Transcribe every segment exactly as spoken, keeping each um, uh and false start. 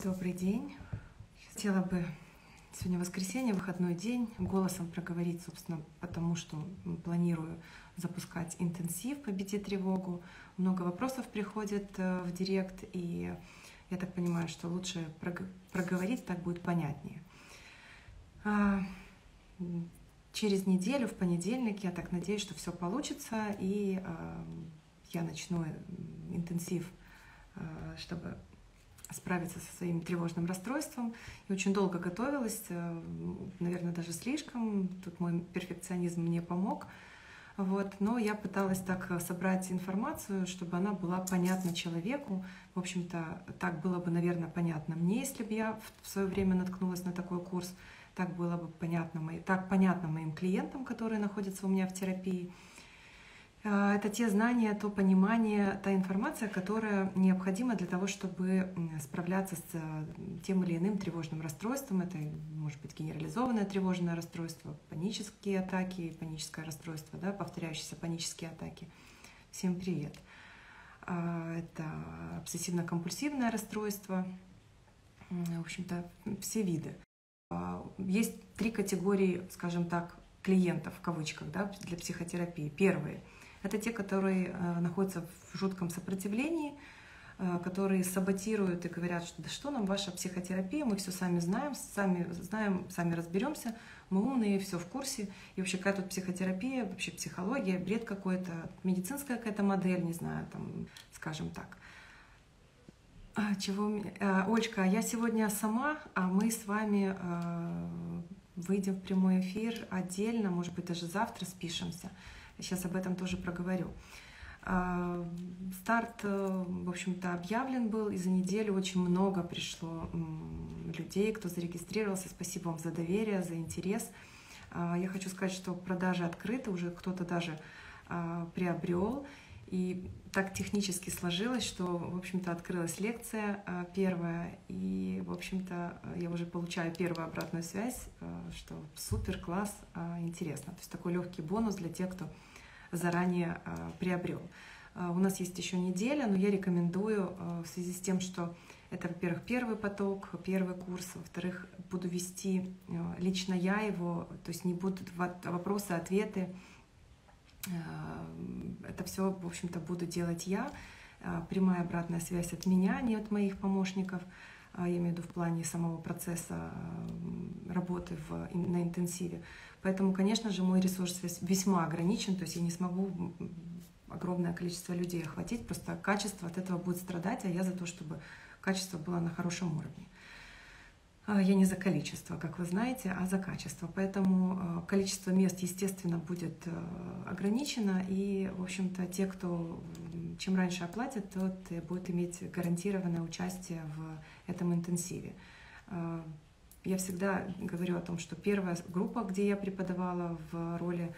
Добрый день. Хотела бы сегодня воскресенье, выходной день, голосом проговорить, собственно, потому что планирую запускать интенсив «Победи тревогу». Много вопросов приходит в директ, и я так понимаю, что лучше проговорить, так будет понятнее. Через неделю, в понедельник, я так надеюсь, что все получится, и я начну интенсив, чтобы справиться со своим тревожным расстройством. Я очень долго готовилась, наверное, даже слишком. Тут мой перфекционизм мне помог. Вот. Но я пыталась так собрать информацию, чтобы она была понятна человеку. В общем-то, так было бы, наверное, понятно мне, если бы я в свое время наткнулась на такой курс. Так было бы понятно, так понятно моим клиентам, которые находятся у меня в терапии. Это те знания, то понимание, та информация, которая необходима для того, чтобы справляться с тем или иным тревожным расстройством. Это может быть генерализованное тревожное расстройство, панические атаки, паническое расстройство, да, повторяющиеся панические атаки. Всем привет! Это обсессивно-компульсивное расстройство, в общем-то, все виды. Есть три категории, скажем так, клиентов в кавычках, да, для психотерапии. Первые — это те, которые находятся в жутком сопротивлении, которые саботируют и говорят, что да что нам ваша психотерапия, мы все сами знаем, сами знаем, сами разберемся, мы умные, все в курсе. И вообще какая тут психотерапия, вообще психология, бред какой-то, медицинская какая-то модель, не знаю, там, скажем так. Чего... Олечка, я сегодня сама, а мы с вами выйдем в прямой эфир отдельно, может быть, даже завтра спишемся. Сейчас об этом тоже проговорю. Старт, в общем-то, объявлен был, и за неделю очень много пришло людей, кто зарегистрировался. Спасибо вам за доверие, за интерес. Я хочу сказать, что продажи открыты, уже кто-то даже приобрел. И так технически сложилось, что, в общем-то, открылась лекция первая, и, в общем-то, я уже получаю первую обратную связь, что супер, класс, интересно. То есть такой легкий бонус для тех, кто заранее приобрел. У нас есть еще неделя, но я рекомендую в связи с тем, что это, во-первых, первый поток, первый курс, во-вторых, буду вести лично я его, то есть не будут вопросы, ответы. Это все, в общем-то, буду делать я. Прямая обратная связь от меня, не от моих помощников. Я имею в виду в плане самого процесса работы в, на интенсиве. Поэтому, конечно же, мой ресурс весьма ограничен. То есть я не смогу огромное количество людей охватить. Просто качество от этого будет страдать, а я за то, чтобы качество было на хорошем уровне. Я не за количество, как вы знаете, а за качество. Поэтому количество мест, естественно, будет ограничено. И, в общем-то, те, кто чем раньше оплатит, тот будет иметь гарантированное участие в этом интенсиве. Я всегда говорю о том, что первая группа, где я преподавала в роли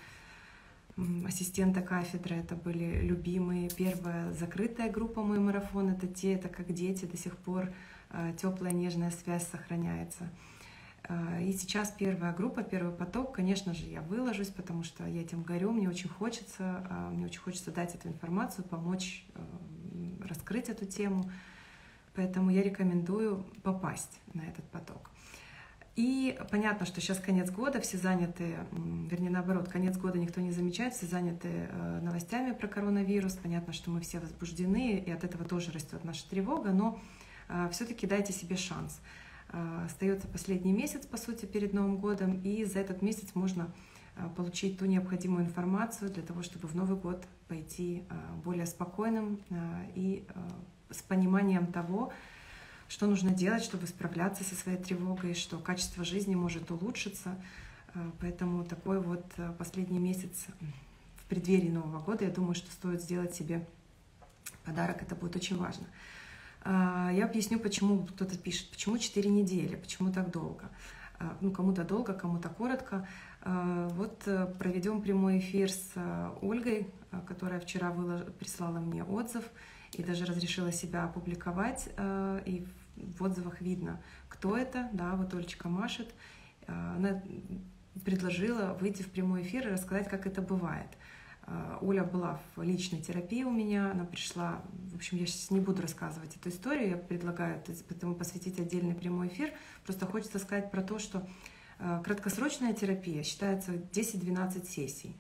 ассистента кафедры, это были любимые. Первая закрытая группа «Мой марафон» — это те, это как дети до сих пор. Теплая, нежная связь сохраняется. И сейчас первая группа, первый поток, конечно же, я выложусь, потому что я этим горю, мне очень хочется, мне очень хочется дать эту информацию, помочь раскрыть эту тему. Поэтому я рекомендую попасть на этот поток. И понятно, что сейчас конец года, все заняты, вернее наоборот, конец года никто не замечает, все заняты новостями про коронавирус. Понятно, что мы все возбуждены, и от этого тоже растет наша тревога, но все-таки дайте себе шанс. Остается последний месяц, по сути, перед Новым годом, и за этот месяц можно получить ту необходимую информацию для того, чтобы в Новый год пойти более спокойным и с пониманием того, что нужно делать, чтобы справляться со своей тревогой, что качество жизни может улучшиться. Поэтому такой вот последний месяц в преддверии Нового года, я думаю, что стоит сделать себе подарок, это будет очень важно. Я объясню, почему кто-то пишет, почему четыре недели, почему так долго. Ну, кому-то долго, кому-то коротко. Вот проведем прямой эфир с Ольгой, которая вчера прислала мне отзыв и даже разрешила себя опубликовать. И в отзывах видно, кто это. Да, вот Олечка машет. Она предложила выйти в прямой эфир и рассказать, как это бывает. Оля была в личной терапии у меня, она пришла. В общем, я сейчас не буду рассказывать эту историю, я предлагаю этому посвятить отдельный прямой эфир. Просто хочется сказать про то, что краткосрочная терапия считается десять-двенадцать сессий.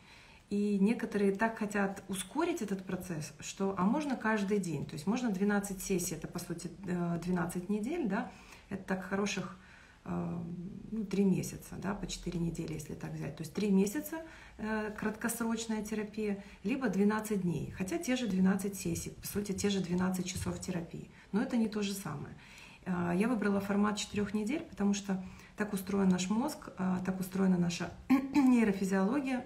И некоторые так хотят ускорить этот процесс, что а можно каждый день. То есть можно двенадцать сессий, это по сути двенадцать недель, да, это так хороших ну, три месяца, да, по четыре недели, если так взять. То есть три месяца э, краткосрочная терапия, либо двенадцать дней. Хотя те же двенадцать сессий, по сути, те же двенадцать часов терапии. Но это не то же самое. Э, я выбрала формат четырех недель, потому что так устроен наш мозг, э, так устроена наша нейрофизиология,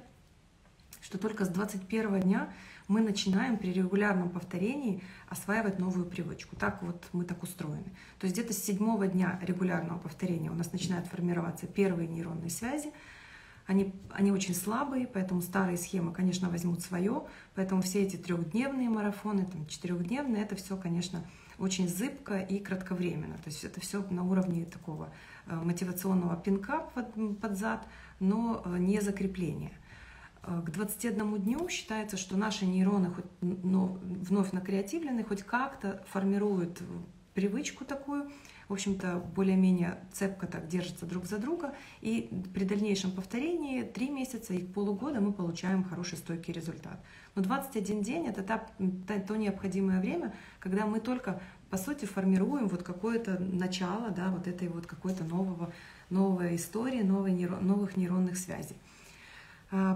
что только с двадцать первого дня мы начинаем при регулярном повторении осваивать новую привычку. Так вот мы так устроены. То есть где-то с седьмого дня регулярного повторения у нас начинают формироваться первые нейронные связи. Они, они очень слабые, поэтому старые схемы, конечно, возьмут свое. Поэтому все эти трехдневные марафоны, там, четырехдневные, это все, конечно, очень зыбко и кратковременно. То есть это все на уровне такого мотивационного пинка под, под зад, но не закрепления. К двадцати одному дню считается, что наши нейроны хоть, но вновь накреативлены, хоть как-то формируют привычку такую, в общем-то, более-менее цепко так держатся друг за друга, и при дальнейшем повторении три месяца и полугода мы получаем хороший стойкий результат. Но двадцать один день — это та, та, то необходимое время, когда мы только, по сути, формируем вот какое-то начало, да, вот этой вот какой-то нового, новой истории, новой, новых нейронных связей.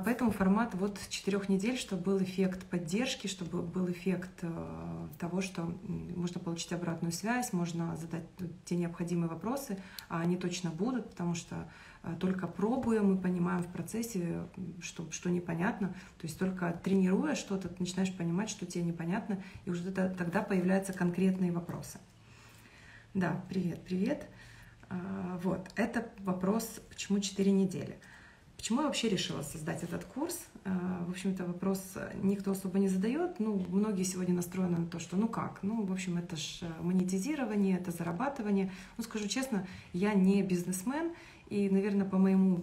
Поэтому формат вот четырех недель, чтобы был эффект поддержки, чтобы был эффект того, что можно получить обратную связь, можно задать те необходимые вопросы, а они точно будут, потому что только пробуя мы понимаем в процессе, что, что непонятно. То есть только тренируя что-то, ты начинаешь понимать, что тебе непонятно, и уже тогда появляются конкретные вопросы. Да, привет, привет. Вот, это вопрос, почему четыре недели. Почему я вообще решила создать этот курс? В общем-то, вопрос никто особо не задает. Ну, многие сегодня настроены на то, что ну как? Ну, в общем, это ж монетизирование, это зарабатывание. Ну, скажу честно, я не бизнесмен. И, наверное, по моему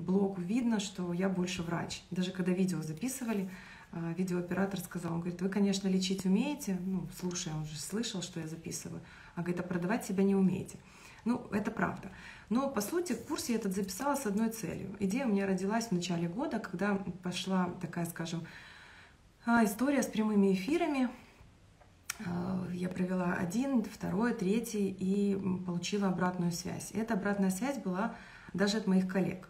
блогу видно, что я больше врач. Даже когда видео записывали, видеооператор сказал, он говорит, вы, конечно, лечить умеете. Ну, слушай, он же слышал, что я записываю. А говорит, а продавать себя не умеете. Ну, это правда. Но, по сути, курс я этот записала с одной целью. Идея у меня родилась в начале года, когда пошла такая, скажем, история с прямыми эфирами. Я провела один, второй, третий и получила обратную связь. И эта обратная связь была даже от моих коллег.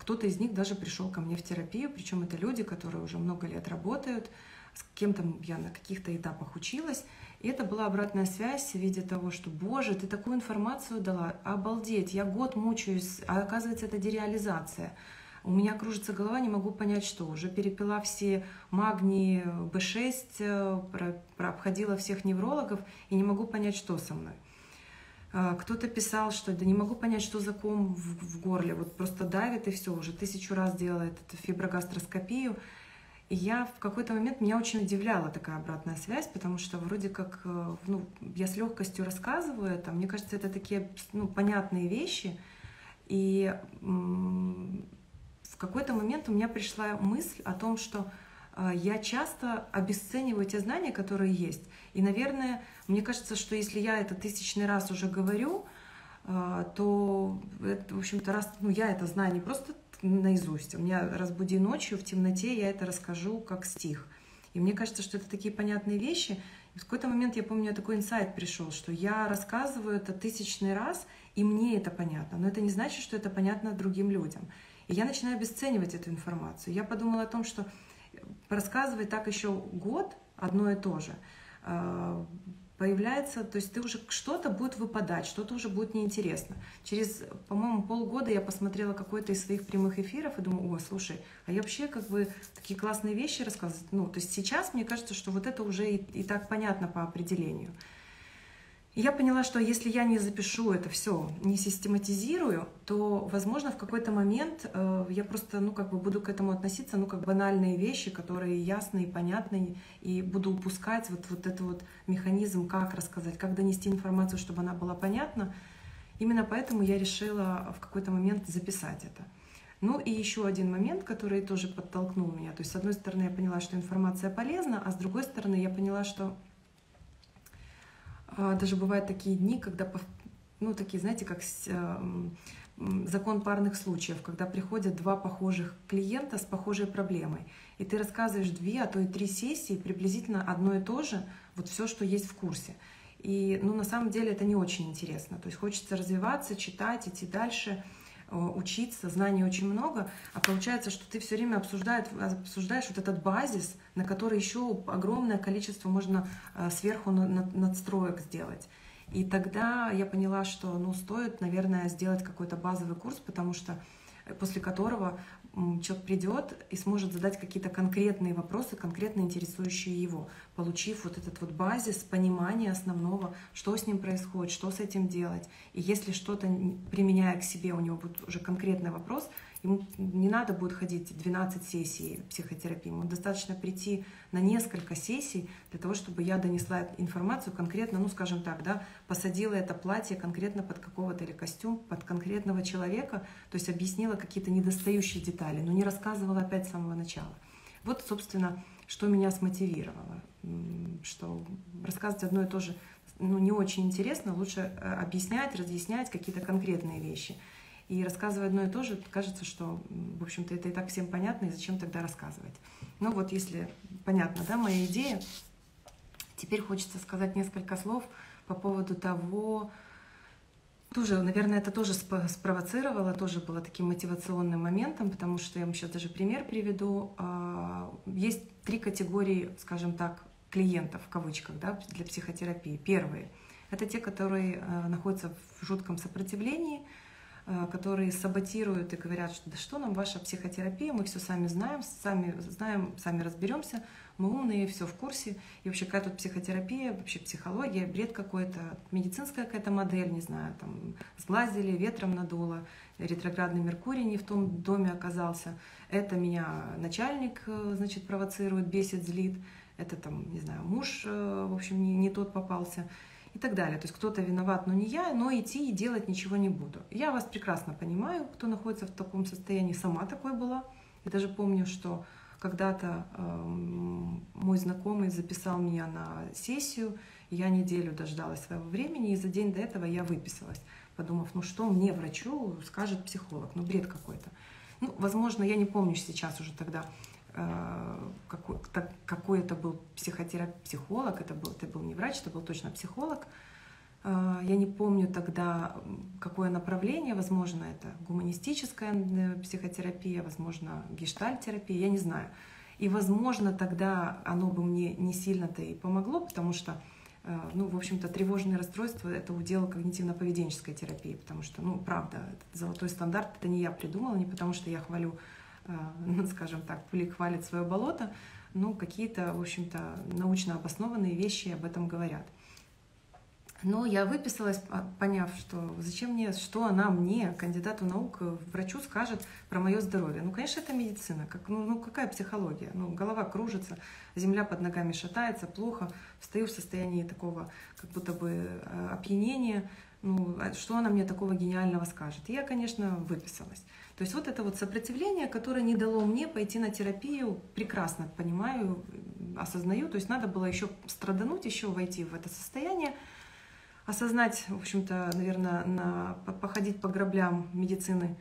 Кто-то из них даже пришел ко мне в терапию, причем это люди, которые уже много лет работают, с кем-то я на каких-то этапах училась. И это была обратная связь в виде того, что, боже, ты такую информацию дала, обалдеть, я год мучаюсь, а оказывается, это дереализация. У меня кружится голова, не могу понять, что. Уже перепила все магний бэ шесть, прообходила всех неврологов, и не могу понять, что со мной. Кто-то писал, что да не могу понять, что за ком в, в горле, вот просто давит и все, уже тысячу раз делала эту фиброгастроскопию. И я в какой-то момент, меня очень удивляла такая обратная связь, потому что вроде как, ну, я с легкостью рассказываю это, мне кажется, это такие, ну, понятные вещи. И в какой-то момент у меня пришла мысль о том, что я часто обесцениваю те знания, которые есть. И, наверное, мне кажется, что если я это тысячный раз уже говорю, то, в общем-то, раз, ну, я это знаю не просто наизусть. У меня «Разбуди ночью», в темноте я это расскажу как стих. И мне кажется, что это такие понятные вещи. И в какой-то момент, я помню, такой инсайт пришел, что я рассказываю это тысячный раз, и мне это понятно. Но это не значит, что это понятно другим людям. И я начинаю обесценивать эту информацию. Я подумала о том, что рассказывать так еще год одно и то же появляется, то есть ты уже что-то будет выпадать, что-то уже будет неинтересно. Через, по-моему, полгода я посмотрела какой-то из своих прямых эфиров и думаю, о, слушай, а я вообще как бы такие классные вещи рассказываю. Ну, то есть сейчас мне кажется, что вот это уже и, и так понятно по определению. И я поняла, что если я не запишу это все, не систематизирую, то, возможно, в какой-то момент э, я просто, ну, как бы буду к этому относиться, ну, как банальные вещи, которые ясные и понятные, и буду упускать вот, вот этот вот механизм, как рассказать, как донести информацию, чтобы она была понятна. Именно поэтому я решила в какой-то момент записать это. Ну и еще один момент, который тоже подтолкнул меня. То есть, с одной стороны, я поняла, что информация полезна, а с другой стороны, я поняла, что даже бывают такие дни, когда, ну, такие, знаете, как закон парных случаев, когда приходят два похожих клиента с похожей проблемой, и ты рассказываешь две, а то и три сессии, приблизительно одно и то же, вот все, что есть в курсе. И, ну, на самом деле это не очень интересно. То есть хочется развиваться, читать, идти дальше, учиться, знаний очень много, а получается, что ты все время обсуждаешь, обсуждаешь вот этот базис, на который еще огромное количество можно сверху надстроек сделать. И тогда я поняла, что, ну, стоит, наверное, сделать какой-то базовый курс, потому что после которого человек придет и сможет задать какие-то конкретные вопросы, конкретно интересующие его, получив вот этот вот базис понимания основного, что с ним происходит, что с этим делать. И если что-то, применяя к себе, у него будет уже конкретный вопрос, ему не надо будет ходить двенадцать сессий психотерапии, ему достаточно прийти на несколько сессий для того, чтобы я донесла информацию конкретно, ну, скажем так, да, посадила это платье конкретно под какого-то или костюм, под конкретного человека, то есть объяснила какие-то недостающие детали, но не рассказывала опять с самого начала. Вот, собственно, что меня смотивировало, что рассказывать одно и то же, ну, не очень интересно, лучше объяснять, разъяснять какие-то конкретные вещи. И рассказывая одно и то же, кажется, что, в общем-то, это и так всем понятно, и зачем тогда рассказывать. Ну вот, если понятно, да, моя идея, теперь хочется сказать несколько слов по поводу того, тоже, наверное, это тоже спровоцировало, тоже было таким мотивационным моментом, потому что я вам сейчас даже пример приведу. Есть три категории, скажем так, клиентов, в кавычках, да, для психотерапии. Первые — это те, которые находятся в жутком сопротивлении, которые саботируют и говорят, что да что нам ваша психотерапия, мы все сами знаем, сами знаем, сами разберемся, мы умные, все в курсе. И вообще какая тут психотерапия, вообще психология, бред какой-то, медицинская какая-то модель, не знаю, там сглазили, ветром надуло, ретроградный Меркурий не в том доме оказался. Это меня начальник, значит, провоцирует, бесит, злит. Это там, не знаю, муж, в общем, не, не тот попался. И так далее. То есть кто-то виноват, но не я, но идти и делать ничего не буду. Я вас прекрасно понимаю, кто находится в таком состоянии. Сама такой была. Я даже помню, что когда-то э, мой знакомый записал меня на сессию. Я неделю дождалась своего времени, и за день до этого я выписалась, подумав, ну что мне врачу скажет психолог, ну бред какой-то. Ну, возможно, я не помню сейчас уже тогда, Какой, так, какой это был психотерапевт, психолог, это был, это был не врач, это был точно психолог. Я не помню тогда, какое направление, возможно, это гуманистическая психотерапия, возможно, гештальтерапия, я не знаю. И, возможно, тогда оно бы мне не сильно-то и помогло, потому что, ну, в общем-то, тревожные расстройства — это удел когнитивно-поведенческой терапии, потому что, ну, правда, этот золотой стандарт — это не я придумала, не потому что я хвалю, скажем так, пули хвалит свое болото, но какие-то, в общем-то, научно обоснованные вещи об этом говорят. Но я выписалась, поняв, что зачем мне, что она мне, кандидату наук, врачу скажет про мое здоровье. Ну, конечно, это медицина, как, ну, ну какая психология? Ну, голова кружится, земля под ногами шатается, плохо, встаю в состоянии такого, как будто бы опьянения. Ну, что она мне такого гениального скажет? И я, конечно, выписалась. То есть вот это вот сопротивление, которое не дало мне пойти на терапию, прекрасно понимаю, осознаю. То есть надо было еще страдануть, еще войти в это состояние, осознать, в общем-то, наверное, на, походить по граблям медицины,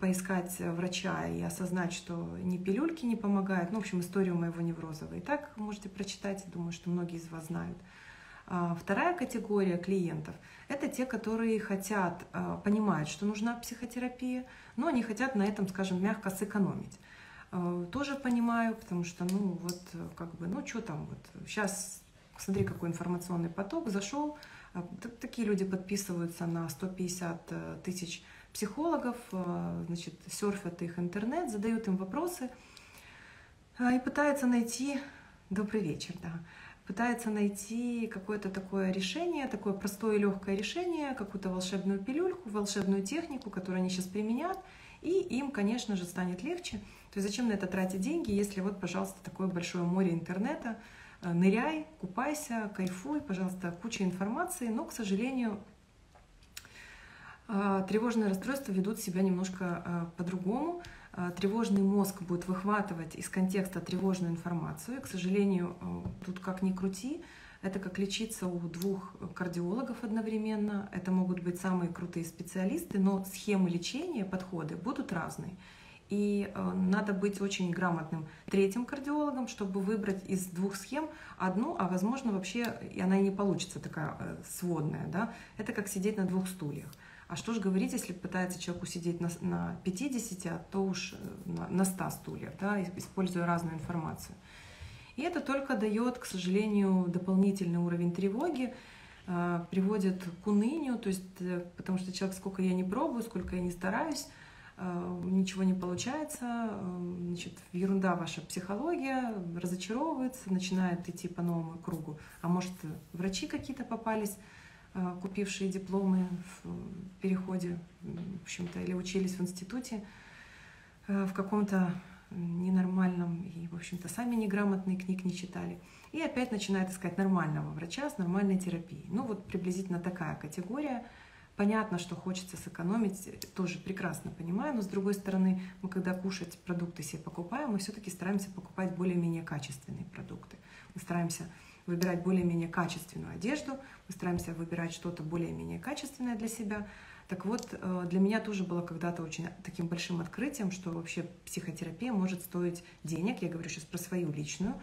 поискать врача и осознать, что ни пилюльки не помогают. Ну, в общем, историю моего невроза вы и так можете прочитать, думаю, что многие из вас знают. Вторая категория клиентов – это те, которые хотят, понимают, что нужна психотерапия, но они хотят на этом, скажем, мягко сэкономить. Тоже понимаю, потому что, ну, вот, как бы, ну, что там, вот, сейчас, смотри, какой информационный поток зашел, такие люди подписываются на сто пятьдесят тысяч психологов, значит, серфят их интернет, задают им вопросы и пытаются найти… Добрый вечер, да. Пытается найти какое-то такое решение, такое простое и легкое решение, какую-то волшебную пилюльку, волшебную технику, которую они сейчас применят, и им, конечно же, станет легче. То есть зачем на это тратить деньги, если вот, пожалуйста, такое большое море интернета, ныряй, купайся, кайфуй, пожалуйста, куча информации, но, к сожалению, тревожные расстройства ведут себя немножко по-другому. тревожный мозг будет выхватывать из контекста тревожную информацию. И, к сожалению, тут как ни крути, это как лечиться у двух кардиологов одновременно. Это могут быть самые крутые специалисты, но схемы лечения, подходы будут разные. И надо быть очень грамотным третьим кардиологом, чтобы выбрать из двух схем одну, а возможно вообще и она и не получится такая сводная. Да? Это как сидеть на двух стульях. А что ж говорить, если пытается человек усидеть на, на пятидесяти, то уж на, на ста стульях, да, используя разную информацию. И это только дает, к сожалению, дополнительный уровень тревоги, э, приводит к унынию, то есть, э, потому что человек, сколько я не пробую, сколько я не стараюсь, э, ничего не получается, э, значит, ерунда ваша психология, разочаровывается, начинает идти по новому кругу. А может, врачи какие-то попались, купившие дипломы в переходе, в общем-то, или учились в институте в каком-то ненормальном и, в общем-то, сами неграмотные, книг не читали. И опять начинают искать нормального врача с нормальной терапией. Ну вот приблизительно такая категория. Понятно, что хочется сэкономить, тоже прекрасно понимаю, но с другой стороны, мы когда кушать продукты себе покупаем, мы все-таки стараемся покупать более-менее качественные продукты. Мы стараемся выбирать более-менее качественную одежду, мы стараемся выбирать что-то более-менее качественное для себя. Так вот, для меня тоже было когда-то очень таким большим открытием, что вообще психотерапия может стоить денег, я говорю сейчас про свою личную,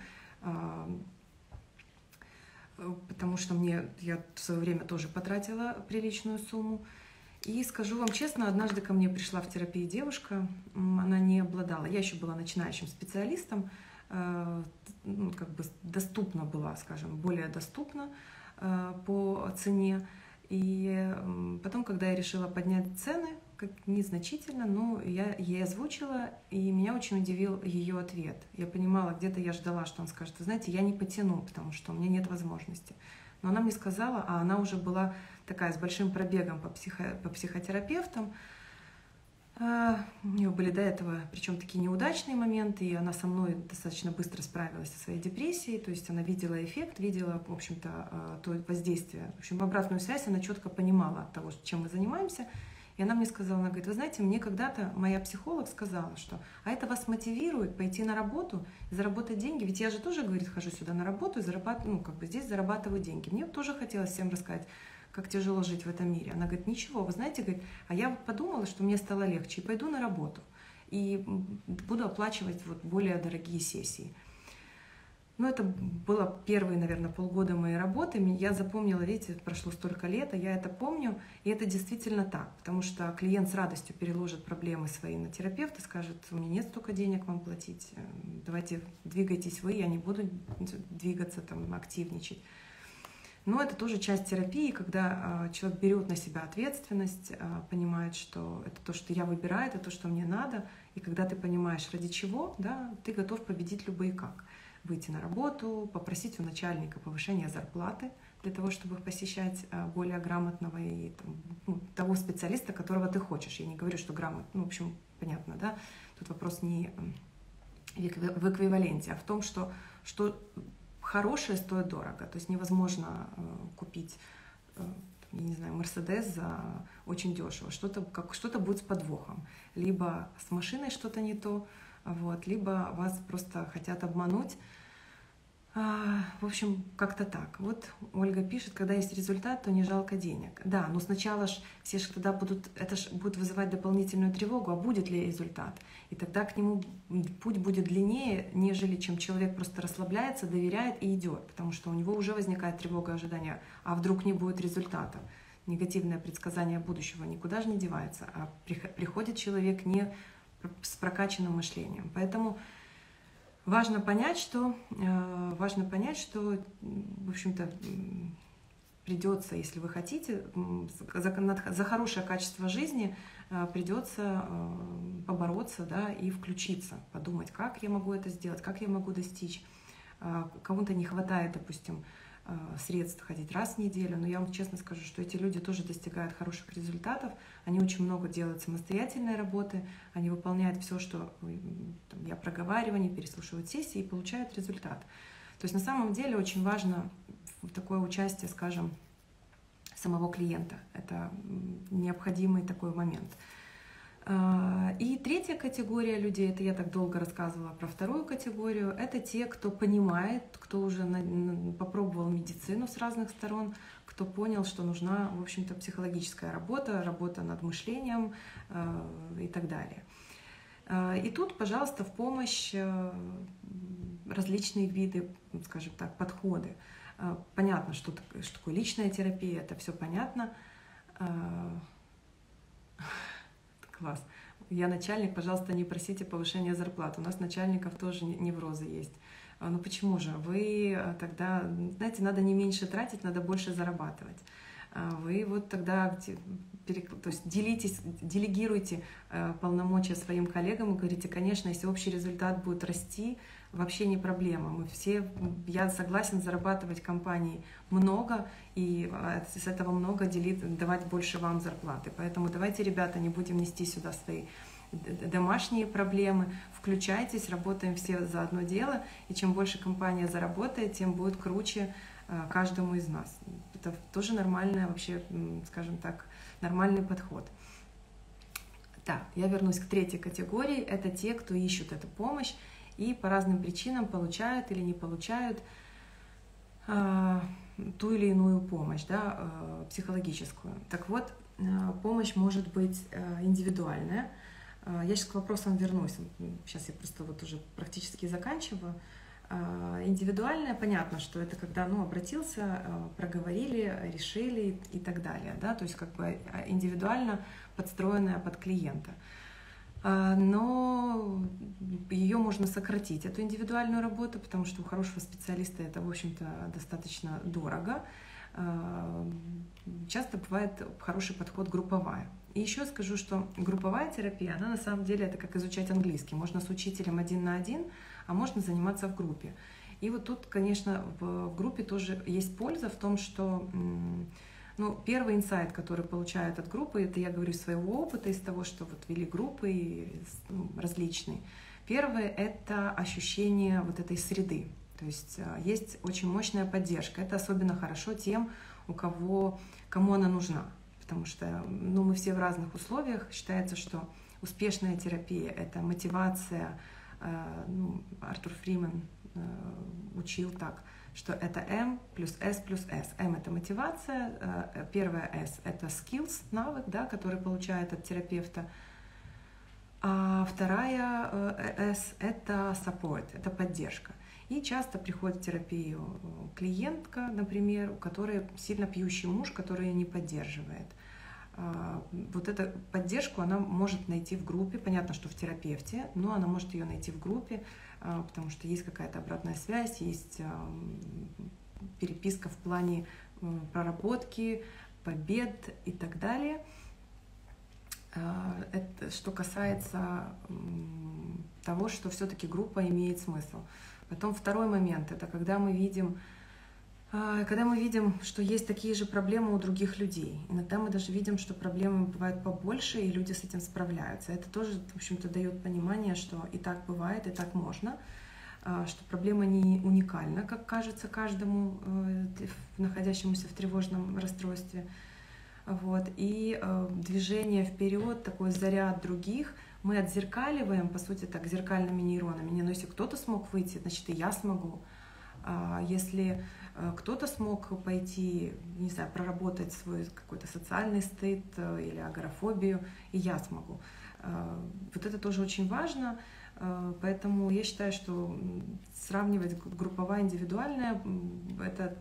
потому что мне, я в свое время тоже потратила приличную сумму. И скажу вам честно, однажды ко мне пришла в терапию девушка, она не обладала, я еще была начинающим специалистом, ну, как бы доступна была, скажем, более доступна э, по цене. И э, потом, когда я решила поднять цены, как незначительно, но я ей озвучила, и меня очень удивил ее ответ. Я понимала, где-то я ждала, что он скажет, вы знаете, я не потяну, потому что у меня нет возможности. Но она мне сказала, а она уже была такая с большим пробегом по, психо, по психотерапевтам, у нее были до этого, причем такие неудачные моменты, и она со мной достаточно быстро справилась со своей депрессией, то есть она видела эффект, видела, в общем-то, то воздействие. В общем, обратную связь она четко понимала от того, чем мы занимаемся. И она мне сказала, она говорит, вы знаете, мне когда-то моя психолог сказала, что а это вас мотивирует пойти на работу, заработать деньги, ведь я же тоже, говорит, хожу сюда на работу и зарабатываю, ну, как бы здесь зарабатываю деньги. Мне тоже хотелось всем рассказать, как тяжело жить в этом мире. Она говорит, ничего, вы знаете, говорит, а я подумала, что мне стало легче, и пойду на работу, и буду оплачивать вот более дорогие сессии. Ну, это было первые, наверное, полгода моей работы. Я запомнила, видите, прошло столько лет, а я это помню, и это действительно так, потому что клиент с радостью переложит проблемы свои на терапевта, скажет, у меня нет столько денег вам платить, давайте двигайтесь вы, я не буду двигаться, там, активничать. Но это тоже часть терапии, когда человек берет на себя ответственность, понимает, что это то, что я выбираю, это то, что мне надо. И когда ты понимаешь, ради чего, да, ты готов победить любые как. Выйти на работу, попросить у начальника повышения зарплаты для того, чтобы посещать более грамотного и там, ну, того специалиста, которого ты хочешь. Я не говорю, что грамотно, ну, в общем, понятно, да. Тут вопрос не в эквиваленте, а в том, что... что хорошее стоит дорого, то есть невозможно купить, я не знаю, Мерседес за очень дешево, что-то что будет с подвохом, либо с машиной что-то не то, вот, либо вас просто хотят обмануть, в общем, как-то так. Вот Ольга пишет, когда есть результат, то не жалко денег. Да, но сначала ж все же тогда будут, это ж будет вызывать дополнительную тревогу, а будет ли результат? И тогда к нему путь будет длиннее, нежели чем человек просто расслабляется, доверяет и идет, потому что у него уже возникает тревога ожидания, а вдруг не будет результата. Негативное предсказание будущего никуда же не девается, а приходит человек не с прокачанным мышлением. Поэтому важно понять, что, важно понять, что, в общем-то, придется, если вы хотите, за, за хорошее качество жизни придется побороться, да, и включиться, подумать, как я могу это сделать, как я могу достичь. Кому-то не хватает, допустим, средств ходить раз в неделю, но я вам честно скажу, что эти люди тоже достигают хороших результатов, они очень много делают самостоятельной работы, они выполняют все, что там, я проговариваю, они переслушивают сессии и получают результат. То есть на самом деле очень важно такое участие, скажем, самого клиента, это необходимый такой момент. И третья категория людей, это я так долго рассказывала про вторую категорию, это те, кто понимает, кто уже попробовал медицину с разных сторон, кто понял, что нужна, в общем-то, психологическая работа, работа над мышлением и так далее. И тут, пожалуйста, в помощь различные виды, скажем так, подходы. Понятно, что такое личная терапия, это все понятно. Класс. Я начальник, пожалуйста, не просите повышения зарплат. У нас начальников тоже неврозы есть. Ну почему же? Вы тогда, знаете, надо не меньше тратить, надо больше зарабатывать. Вы вот тогда то есть делитесь, делегируйте полномочия своим коллегам и говорите, конечно, если общий результат будет расти, вообще не проблема. Мы все, я согласен зарабатывать компании много, и с этого много делить, давать больше вам зарплаты. Поэтому давайте, ребята, не будем нести сюда свои домашние проблемы. Включайтесь, работаем все за одно дело, и чем больше компания заработает, тем будет круче каждому из нас. Это тоже нормальный, вообще, скажем так, нормальный подход. Так, я вернусь к третьей категории. Это те, кто ищут эту помощь и по разным причинам получают или не получают э, ту или иную помощь, да, э, психологическую. Так вот, э, помощь может быть э, индивидуальная. Э, я сейчас к вопросам вернусь. Сейчас я просто вот уже практически заканчиваю. Э, индивидуальная, понятно, что это когда, ну, обратился, э, проговорили, решили и так далее, да, то есть как бы индивидуально подстроенная под клиента. Но ее можно сократить, эту индивидуальную работу, потому что у хорошего специалиста это, в общем-то, достаточно дорого. Часто бывает хороший подход групповая. И еще скажу, что групповая терапия, она на самом деле это как изучать английский. Можно с учителем один на один, а можно заниматься в группе. И вот тут, конечно, в группе тоже есть польза в том, что... Ну, первый инсайт, который получают от группы, это я говорю из своего опыта, из того, что вот вели группы и, ну, различные. Первое — это ощущение вот этой среды. То есть есть очень мощная поддержка. Это особенно хорошо тем, у кого, кому она нужна. Потому что, ну, мы все в разных условиях. Считается, что успешная терапия — это мотивация. Ну, Артур Фримен учил так, что это M плюс S плюс S. M — это мотивация, первое S — это skills, навык, да, который получает от терапевта, а вторая S — это support, это поддержка. И часто приходит в терапию клиентка, например, у которой сильно пьющий муж, который ее не поддерживает. Вот эту поддержку она может найти в группе, понятно, что в терапевте, но она может ее найти в группе, потому что есть какая-то обратная связь, есть переписка в плане проработки, побед и так далее. Это что касается того, что все-таки группа имеет смысл. Потом второй момент, это когда мы видим... Когда мы видим, что есть такие же проблемы у других людей, иногда мы даже видим, что проблемы бывают побольше, и люди с этим справляются. Это тоже, в общем-то, дает понимание, что и так бывает, и так можно, что проблема не уникальна, как кажется каждому, находящемуся в тревожном расстройстве. Вот. И движение вперед, такой заряд других, мы отзеркаливаем, по сути, так, зеркальными нейронами. Но если кто-то смог выйти, значит, и я смогу. Если кто-то смог пойти, не знаю, проработать свой какой-то социальный стыд или агорафобию, и я смогу. Вот это тоже очень важно, поэтому я считаю, что сравнивать групповая, индивидуальная — это,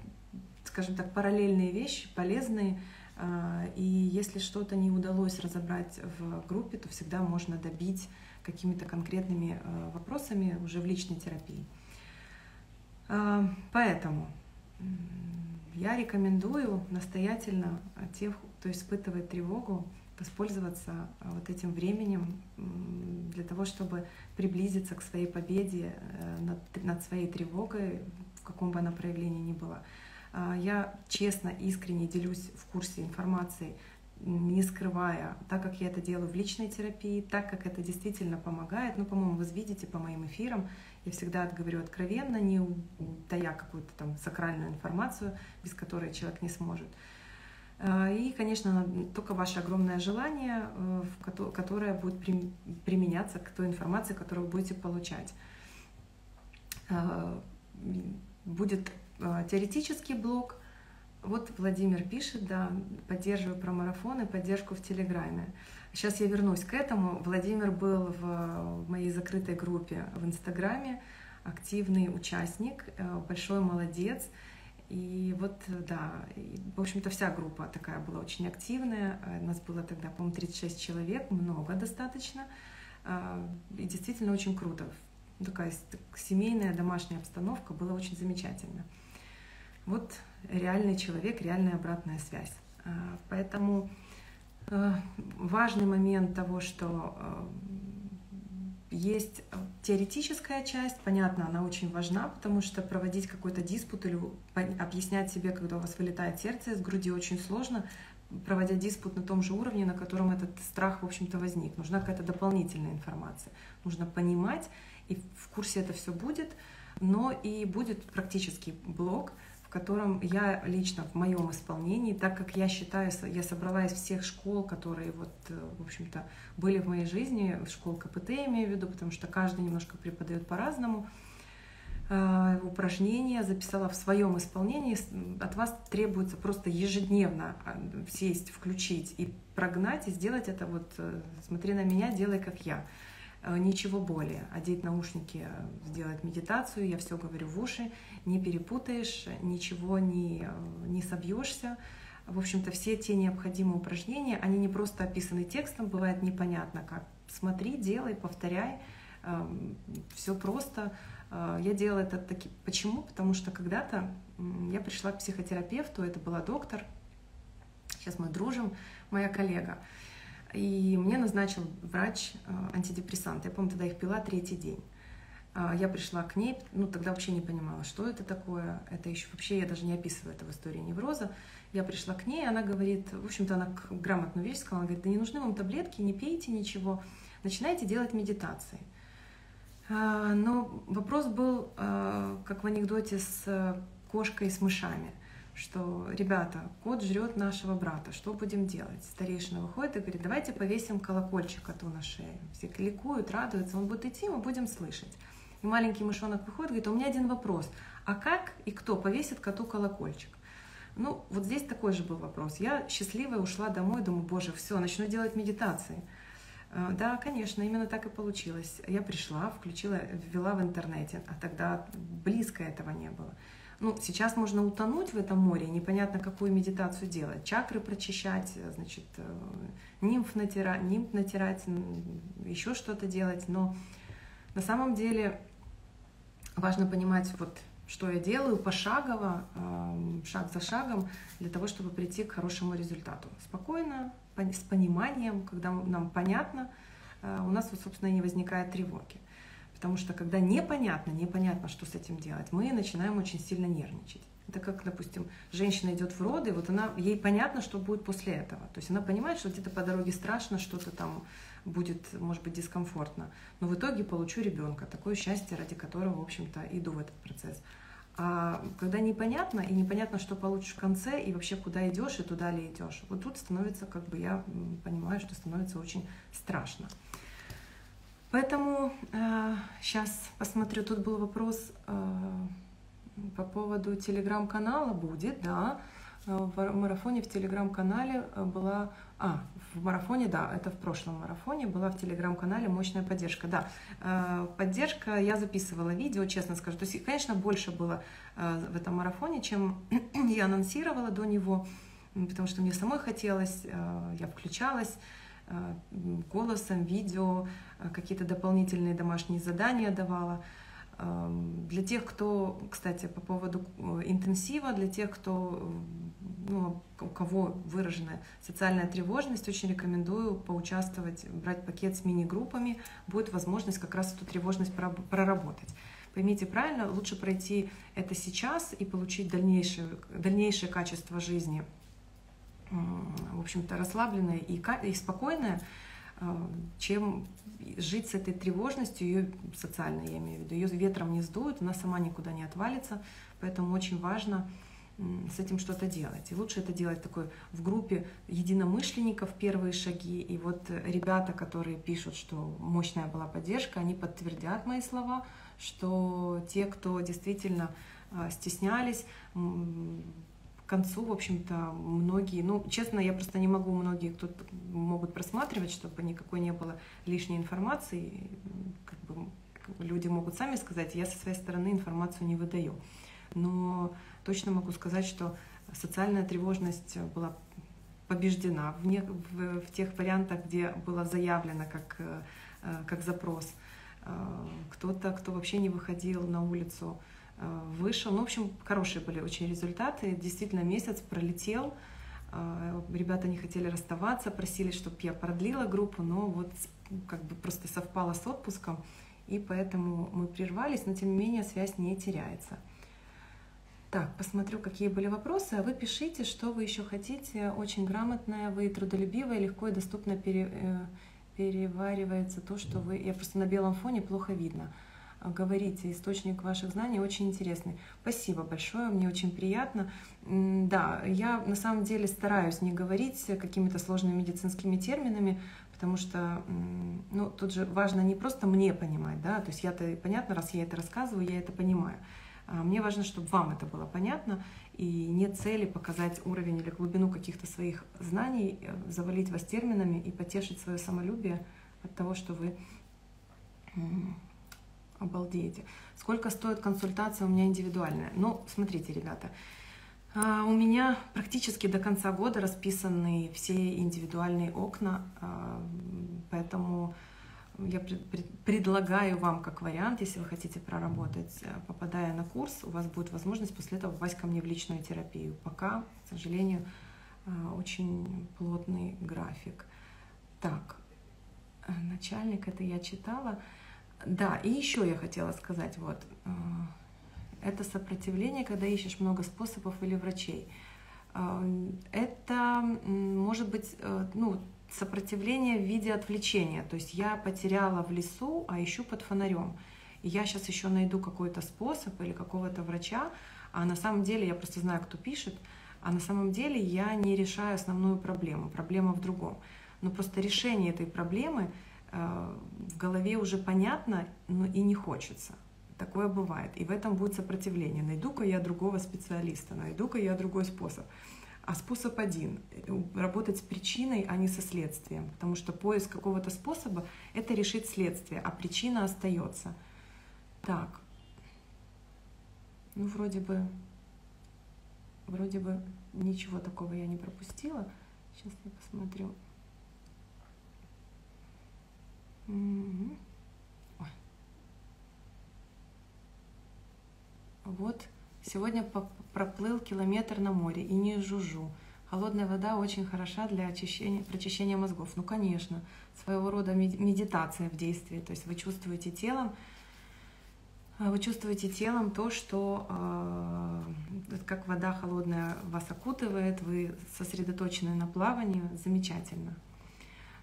скажем так, параллельные вещи, полезные, и если что-то не удалось разобрать в группе, то всегда можно добить какими-то конкретными вопросами уже в личной терапии. Поэтому я рекомендую настоятельно тех, кто испытывает тревогу, воспользоваться вот этим временем для того, чтобы приблизиться к своей победе над, над своей тревогой, в каком бы она проявлении ни была. Я честно, искренне делюсь в курсе информацией, не скрывая, так как я это делаю в личной терапии, так как это действительно помогает. Ну, по-моему, вы видите по моим эфирам, я всегда говорю откровенно, не тая какую-то там сакральную информацию, без которой человек не сможет. И, конечно, только ваше огромное желание, которое будет применяться к той информации, которую вы будете получать. Будет теоретический блок. Вот Владимир пишет, да, поддерживаю про марафон и поддержку в Телеграме. Сейчас я вернусь к этому. Владимир был в моей закрытой группе в Инстаграме, активный участник, большой молодец. И вот, да, и, в общем-то, вся группа такая была очень активная. У нас было тогда, по-моему, тридцать шесть человек, много достаточно. И действительно очень круто. Такая семейная, домашняя обстановка, было очень замечательно. Вот реальный человек, реальная обратная связь. Поэтому важный момент того, что есть теоретическая часть, понятно, она очень важна, потому что проводить какой-то диспут или объяснять себе, когда у вас вылетает сердце из груди, очень сложно, проводя диспут на том же уровне, на котором этот страх, в общем-то, возник. Нужна какая-то дополнительная информация. Нужно понимать, и в курсе это все будет, но и будет практический блок, в котором я лично в моем исполнении, так как я считаю, я собрала из всех школ, которые вот, в общем-то, были в моей жизни, школ ка пэ тэ, я имею в виду, потому что каждый немножко преподает по-разному, упражнения записала в своем исполнении. От вас требуется просто ежедневно сесть, включить и прогнать, и сделать это вот «смотри на меня, делай как я». Ничего более. Одеть наушники, сделать медитацию, я все говорю в уши, не перепутаешь, ничего не, не собьешься. В общем-то, все те необходимые упражнения, они не просто описаны текстом, бывает непонятно как. Смотри, делай, повторяй, все просто. Я делала это таки... Почему? Потому что когда-то я пришла к психотерапевту, это была доктор, сейчас мы дружим, моя коллега. И мне назначил врач антидепрессант. Я помню, тогда их пила третий день. Я пришла к ней, ну тогда вообще не понимала, что это такое. Это еще вообще, я даже не описываю это в истории невроза. Я пришла к ней, она говорит, в общем-то, она грамотную вещь сказала, она говорит, да не нужны вам таблетки, не пейте ничего, начинайте делать медитации. Но вопрос был, как в анекдоте с кошкой и с мышами. Что, ребята, кот жрет нашего брата, что будем делать? Старейшина выходит и говорит, давайте повесим колокольчик коту на шею. Все кликуют, радуются, он будет идти, мы будем слышать. И маленький мышонок выходит и говорит, у меня один вопрос, а как и кто повесит коту колокольчик? Ну, вот здесь такой же был вопрос. Я счастливая ушла домой, думаю, боже, все, начну делать медитации. Да, конечно, именно так и получилось. Я пришла, включила, ввела в интернете, а тогда близко этого не было. Ну, сейчас можно утонуть в этом море, непонятно, какую медитацию делать. Чакры прочищать, значит, нимф натирать, нимф натирать, еще что-то делать. Но на самом деле важно понимать, вот, что я делаю пошагово, шаг за шагом, для того, чтобы прийти к хорошему результату. Спокойно, с пониманием, когда нам понятно, у нас, собственно, не возникает тревоги. Потому что когда непонятно, непонятно, что с этим делать, мы начинаем очень сильно нервничать. Это как, допустим, женщина идет в роды, вот она, ей понятно, что будет после этого. То есть она понимает, что где-то по дороге страшно, что-то там будет, может быть, дискомфортно. Но в итоге получу ребенка, такое счастье, ради которого, в общем-то, иду в этот процесс. А когда непонятно, и непонятно, что получишь в конце, и вообще куда идешь, и туда ли идешь, вот тут становится, как бы я понимаю, что становится очень страшно. Поэтому э, сейчас посмотрю, тут был вопрос э, по поводу телеграм-канала, будет, да, в марафоне в телеграм-канале была, а, в марафоне, да, это в прошлом марафоне, была в телеграм-канале мощная поддержка, да, э, поддержка, я записывала видео, честно скажу, то есть, конечно, больше было э, в этом марафоне, чем я анонсировала до него, потому что мне самой хотелось, э, я включалась, голосом, видео, какие-то дополнительные домашние задания давала. Для тех, кто, кстати, по поводу интенсива, для тех, кто, ну, у кого выражена социальная тревожность, очень рекомендую поучаствовать, брать пакет с мини-группами, будет возможность как раз эту тревожность проработать. Поймите правильно, лучше пройти это сейчас и получить дальнейшее, дальнейшее качество жизни, в общем-то, расслабленная и спокойная, чем жить с этой тревожностью, ее социальной, я имею в виду, ее ветром не сдует, она сама никуда не отвалится, поэтому очень важно с этим что-то делать. И лучше это делать такой в группе единомышленников, первые шаги. И вот ребята, которые пишут, что мощная была поддержка, они подтвердят мои слова, что те, кто действительно стеснялись, к концу, в общем-то, многие, ну, честно, я просто не могу, многие кто могут просматривать, чтобы никакой не было лишней информации, как бы люди могут сами сказать, я со своей стороны информацию не выдаю. Но точно могу сказать, что социальная тревожность была побеждена в, не, в, в тех вариантах, где было заявлено как, как запрос. Кто-то, кто вообще не выходил на улицу, вышел. Ну, в общем, хорошие были очень результаты. Действительно, месяц пролетел. Ребята не хотели расставаться, просили, чтобы я продлила группу, но вот как бы просто совпало с отпуском, и поэтому мы прервались, но тем не менее связь не теряется. Так, посмотрю, какие были вопросы, а вы пишите, что вы еще хотите. Очень грамотная, вы трудолюбивая, легко и доступно пере, э, переваривается то, что вы... Я просто на белом фоне, плохо видно. Говорите, источник ваших знаний очень интересный. Спасибо большое, мне очень приятно. Да, я на самом деле стараюсь не говорить какими-то сложными медицинскими терминами, потому что ну, тут же важно не просто мне понимать, да, то есть я-то, понятно, раз я это рассказываю, я это понимаю. Мне важно, чтобы вам это было понятно, и нет цели показать уровень или глубину каких-то своих знаний, завалить вас терминами и потешить свое самолюбие от того, что вы обалдеете. Сколько стоит консультация у меня индивидуальная? Ну, смотрите, ребята, у меня практически до конца года расписаны все индивидуальные окна, поэтому... Я предлагаю вам как вариант, если вы хотите проработать, попадая на курс, у вас будет возможность после этого попасть ко мне в личную терапию. Пока, к сожалению, очень плотный график. Так, начальник, это я читала. Да, и еще я хотела сказать, вот, это сопротивление, когда ищешь много способов или врачей. Это может быть, ну, сопротивление в виде отвлечения. То есть я потеряла в лесу, а ищу под фонарем. И я сейчас еще найду какой-то способ или какого-то врача, а на самом деле я просто знаю, кто пишет, а на самом деле я не решаю основную проблему. Проблема в другом. Но просто решение этой проблемы э, в голове уже понятно, но и не хочется. Такое бывает. И в этом будет сопротивление. Найду-ка я другого специалиста, найду-ка я другой способ. А способ один — работать с причиной, а не со следствием, потому что поиск какого-то способа — это решить следствие, а причина остается. Так, ну вроде бы, вроде бы ничего такого я не пропустила. Сейчас я посмотрю. Угу. Ой. Вот. Сегодня проплыл километр на море и не жужжу. Холодная вода очень хороша для очищения, прочищения мозгов. Ну, конечно, своего рода медитация в действии. То есть вы чувствуете телом, вы чувствуете телом то, что э, как вода холодная вас окутывает, вы сосредоточены на плавании. Замечательно.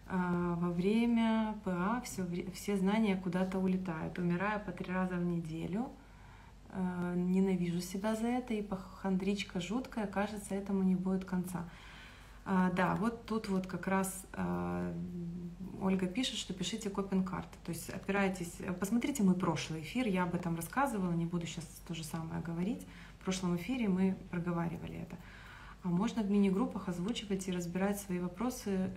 Э, во время ПА все, все знания куда-то улетают. Умираю по три раза в неделю. Ненавижу себя за это, и похандричка жуткая, кажется, этому не будет конца. А, да, вот тут вот как раз а, Ольга пишет, что пишите копинг-карты, то есть опирайтесь, посмотрите мой прошлый эфир, я об этом рассказывала, не буду сейчас то же самое говорить, в прошлом эфире мы проговаривали это. А можно в мини-группах озвучивать и разбирать свои вопросы,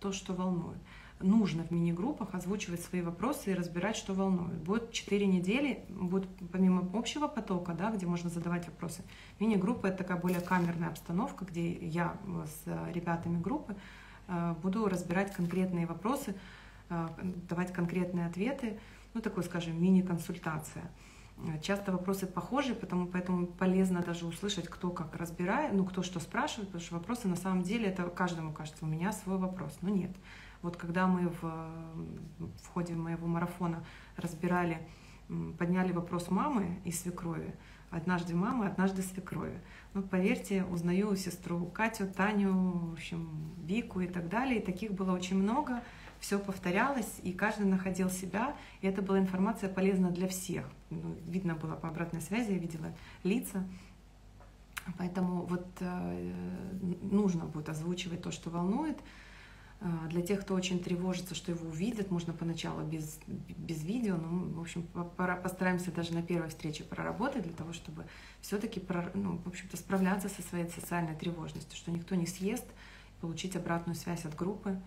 то, что волнует. Нужно в мини-группах озвучивать свои вопросы и разбирать, что волнует. Будет четыре недели, будет помимо общего потока, да, где можно задавать вопросы. Мини-группа — это такая более камерная обстановка, где я с ребятами группы буду разбирать конкретные вопросы, давать конкретные ответы. Ну, такой, скажем, мини-консультация. Часто вопросы похожи, потому, поэтому полезно даже услышать, кто как разбирает, ну, кто что спрашивает, потому что вопросы на самом деле, это каждому кажется, у меня свой вопрос, но нет. Вот когда мы в, в ходе моего марафона разбирали, подняли вопрос мамы и свекрови, однажды мамы, однажды свекрови. Ну, поверьте, узнаю сестру Катю, Таню, в общем, Вику и так далее. И таких было очень много, все повторялось, и каждый находил себя. И это была информация полезна для всех. Ну, видно было по обратной связи, я видела лица. Поэтому вот нужно будет озвучивать то, что волнует. Для тех, кто очень тревожится, что его увидят, можно поначалу без, без видео, но, в общем, постараемся даже на первой встрече проработать для того, чтобы все-таки, ну, в общем-то, справляться со своей социальной тревожностью, что никто не съест, получить обратную связь от группы.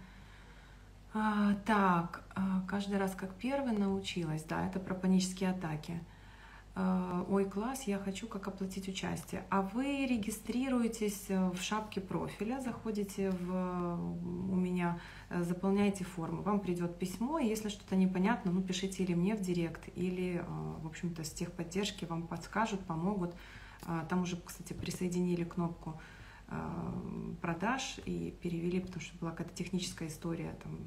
А, так, каждый раз как первый научилась, да, это про панические атаки. Ой, класс, я хочу как оплатить участие. А вы регистрируетесь в шапке профиля, заходите в у меня, заполняете форму, вам придет письмо, и если что-то непонятно, ну пишите или мне в директ, или, в общем-то, с техподдержки вам подскажут, помогут. Там уже, кстати, присоединили кнопку продаж и перевели, потому что была какая-то техническая история, там,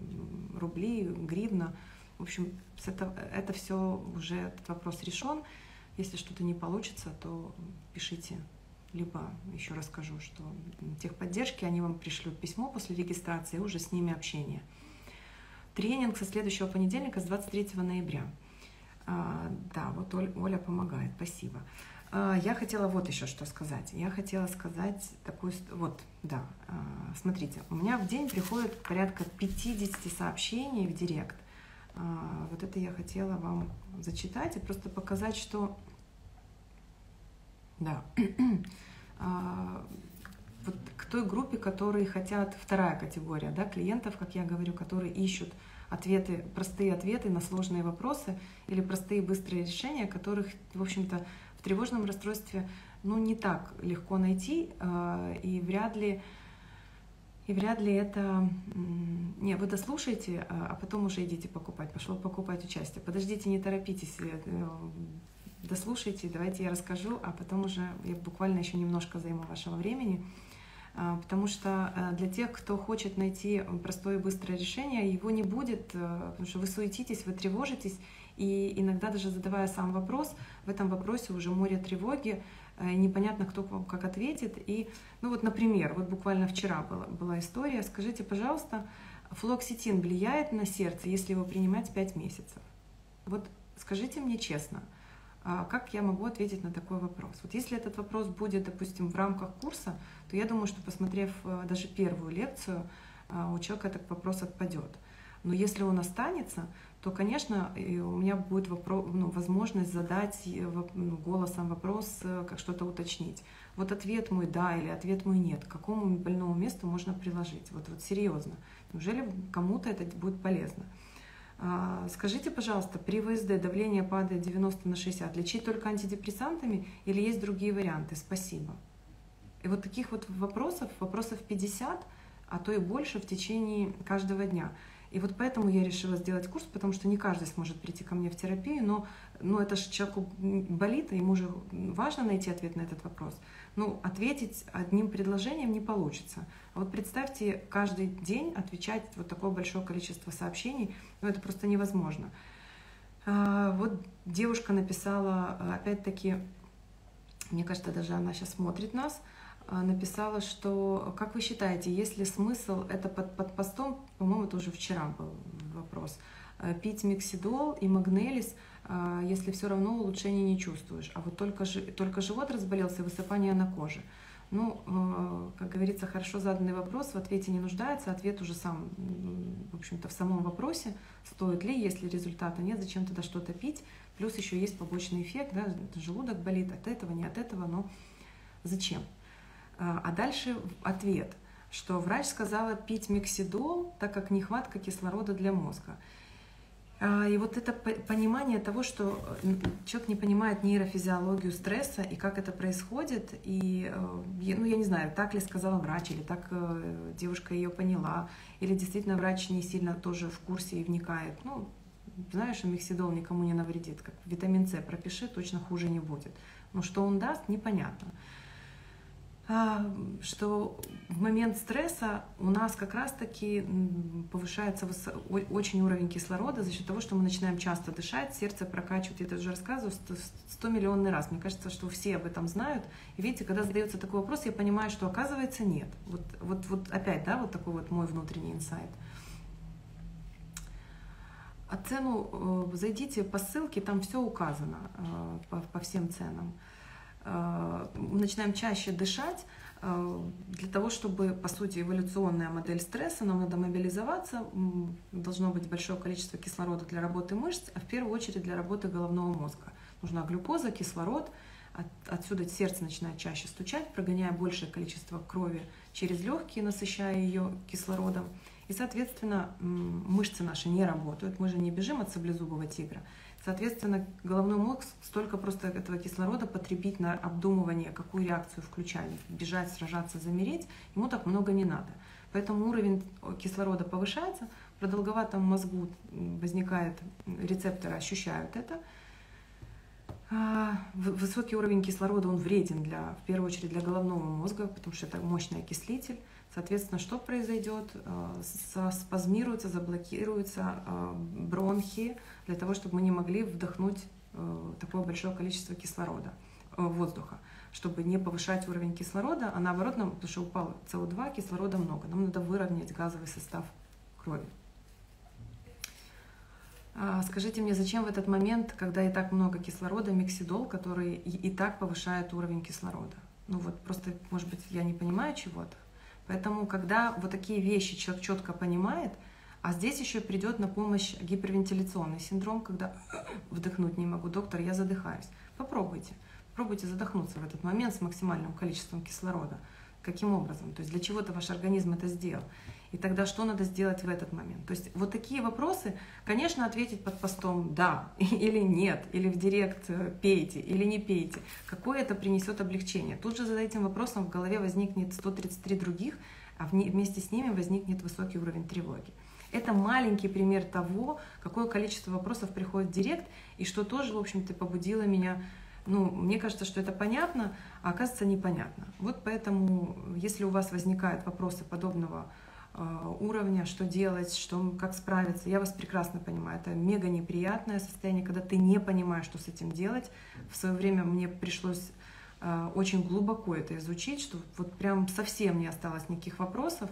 рубли, гривна. В общем, это, это все уже, этот вопрос решен. Если что-то не получится, то пишите, либо еще расскажу, что техподдержки, они вам пришлют письмо после регистрации, уже с ними общение. Тренинг со следующего понедельника, с двадцать третьего ноября. А, да, вот Оль, Оля помогает, спасибо. А, я хотела вот еще что сказать. Я хотела сказать такую... Вот, да, а, смотрите, у меня в день приходит порядка пятидесяти сообщений в директ. Вот это я хотела вам зачитать и просто показать, что да, вот к той группе, которые хотят, вторая категория, да, клиентов, как я говорю, которые ищут ответы, простые ответы на сложные вопросы или простые быстрые решения, которых, в общем-то, в тревожном расстройстве, ну, не так легко найти, и вряд ли И вряд ли это... Не, вы дослушаете, а потом уже идите покупать. Пошло покупать участие. Подождите, не торопитесь. Дослушайте, давайте я расскажу, а потом уже я буквально еще немножко займу вашего времени. Потому что для тех, кто хочет найти простое и быстрое решение, его не будет, потому что вы суетитесь, вы тревожитесь, и иногда даже задавая сам вопрос, в этом вопросе уже море тревоги, непонятно, кто вам как ответит. И, ну вот, например, вот буквально вчера была, была история. Скажите, пожалуйста, флоксетин влияет на сердце, если его принимать пять месяцев? Вот скажите мне честно, как я могу ответить на такой вопрос? Вот если этот вопрос будет, допустим, в рамках курса, то я думаю, что, посмотрев даже первую лекцию, у человека этот вопрос отпадет. Но если он останется, то, конечно, у меня будет вопрос, ну, возможность задать голосом вопрос, как что-то уточнить. Вот ответ мой «да» или ответ мой «нет», к какому больному месту можно приложить? Вот, вот серьезно. Неужели кому-то это будет полезно? Скажите, пожалуйста, при ВСД давление падает девяносто на шестьдесят. Лечить только антидепрессантами или есть другие варианты? Спасибо. И вот таких вот вопросов, вопросов пятьдесят, а то и больше в течение каждого дня. И вот поэтому я решила сделать курс, потому что не каждый сможет прийти ко мне в терапию, но, но это же человеку болит, и ему же важно найти ответ на этот вопрос. Ну, ответить одним предложением не получится. А вот представьте, каждый день отвечать вот такое большое количество сообщений, ну, это просто невозможно. Вот девушка написала, опять-таки, мне кажется, даже она сейчас смотрит нас, написала, что, как вы считаете, есть ли смысл, это под, под постом, по-моему, это уже вчера был вопрос, пить миксидол и магнелис, если все равно улучшения не чувствуешь, а вот только, только живот разболелся и высыпание на коже. Ну, как говорится, хорошо заданный вопрос в ответе не нуждается, ответ уже сам, в общем-то, в самом вопросе, стоит ли, если результата нет, зачем тогда что-то пить, плюс еще есть побочный эффект, да, желудок болит от этого, не от этого, но зачем? А дальше ответ, что врач сказала пить миксидол, так как нехватка кислорода для мозга. И вот это понимание того, что человек не понимает нейрофизиологию стресса и как это происходит, и, ну, я не знаю, так ли сказала врач, или так девушка ее поняла, или действительно врач не сильно тоже в курсе и вникает. Ну, знаешь, миксидол никому не навредит, как витамин С пропиши, точно хуже не будет. Но что он даст, непонятно. Что в момент стресса у нас как раз-таки повышается очень уровень кислорода за счет того, что мы начинаем часто дышать, сердце прокачивает, я это уже рассказываю сто миллионный раз. Мне кажется, что все об этом знают. И видите, когда задается такой вопрос, я понимаю, что оказывается нет. Вот, вот, вот опять, да, вот такой вот мой внутренний инсайт. А цену зайдите по ссылке, там все указано по, по всем ценам. мы начинаем чаще дышать. Для того, чтобы, по сути, эволюционная модель стресса, нам надо мобилизоваться, должно быть большое количество кислорода для работы мышц, а в первую очередь для работы головного мозга. Нужна глюкоза, кислород, отсюда сердце начинает чаще стучать, прогоняя большее количество крови через легкие, насыщая ее кислородом. И, соответственно, мышцы наши не работают, мы же не бежим от саблезубого тигра. Соответственно, головной мозг столько просто этого кислорода потребить на обдумывание, какую реакцию включать, бежать, сражаться, замереть, ему так много не надо. Поэтому уровень кислорода повышается, в продолговатом мозгу возникает, рецепторы ощущают это. Высокий уровень кислорода, он вреден для, в первую очередь для головного мозга, потому что это мощный окислитель. Соответственно, что произойдет? Спазмируются, заблокируются бронхи для того, чтобы мы не могли вдохнуть такое большое количество кислорода, воздуха, чтобы не повышать уровень кислорода, а наоборот, нам, потому что упал СО2, кислорода много, нам надо выровнять газовый состав крови. Скажите мне, зачем в этот момент, когда и так много кислорода, миксидол, который и так повышает уровень кислорода? Ну вот просто, может быть, я не понимаю чего-то. Поэтому, когда вот такие вещи человек четко понимает, а здесь еще придет на помощь гипервентиляционный синдром, когда вдохнуть не могу, доктор, я задыхаюсь. Попробуйте. Попробуйте задохнуться в этот момент с максимальным количеством кислорода. Каким образом? То есть для чего-то ваш организм это сделал. И тогда что надо сделать в этот момент? То есть вот такие вопросы, конечно, ответить под постом «да» или «нет», или в директ «пейте» или «не пейте». Какое это принесет облегчение? Тут же за этим вопросом в голове возникнет сто тридцать три других, а вместе с ними возникнет высокий уровень тревоги. Это маленький пример того, какое количество вопросов приходит в директ, и что тоже, в общем-то, побудило меня. Ну, мне кажется, что это понятно, а оказывается непонятно. Вот поэтому, если у вас возникают вопросы подобного уровня, что делать, что, как справиться, я вас прекрасно понимаю. Это мега неприятное состояние, когда ты не понимаешь, что с этим делать. В свое время мне пришлось очень глубоко это изучить, что вот прям совсем не осталось никаких вопросов,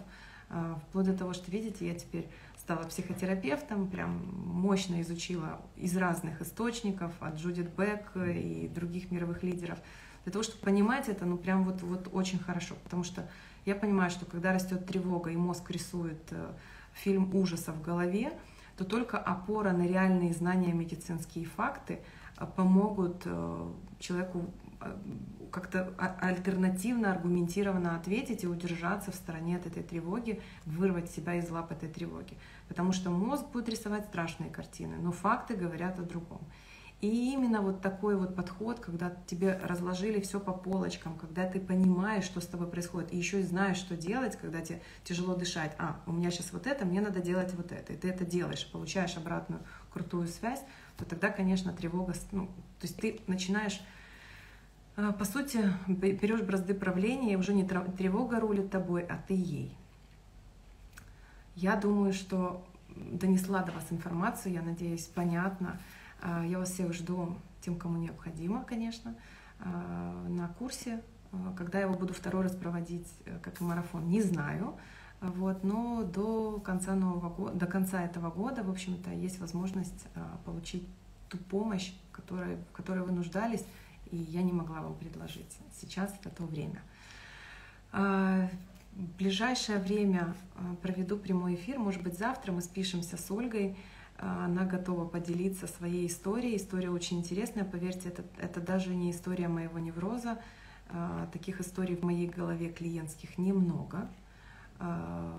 вплоть до того, что, видите, я теперь стала психотерапевтом, прям мощно изучила из разных источников, от Judith Beck и других мировых лидеров, для того, чтобы понимать это, ну прям вот, вот очень хорошо, потому что я понимаю, что когда растет тревога и мозг рисует фильм ужаса в голове, то только опора на реальные знания, медицинские факты помогут человеку как-то альтернативно, аргументированно ответить и удержаться в стороне от этой тревоги, вырвать себя из лап этой тревоги. Потому что мозг будет рисовать страшные картины, но факты говорят о другом. И именно вот такой вот подход, когда тебе разложили все по полочкам, когда ты понимаешь, что с тобой происходит, и еще и знаешь, что делать, когда тебе тяжело дышать. А, у меня сейчас вот это, мне надо делать вот это. И ты это делаешь, получаешь обратную крутую связь, то тогда, конечно, тревога... Ну, то есть ты начинаешь... По сути, берешь бразды правления, и уже не тревога рулит тобой, а ты ей. Я думаю, что донесла до вас информацию, я надеюсь, понятно. Я вас всех жду, тем, кому необходимо, конечно, на курсе. Когда я его буду второй раз проводить, как и марафон, не знаю. Вот, но до конца, нового года, до конца этого года, в общем-то, есть возможность получить ту помощь, которой, в которой вы нуждались, и я не могла вам предложить. Сейчас это то время. В ближайшее время проведу прямой эфир. Может быть, завтра мы спишемся с Ольгой. Она готова поделиться своей историей. История очень интересная. Поверьте, это, это даже не история моего невроза. Таких историй в моей голове клиентских немного.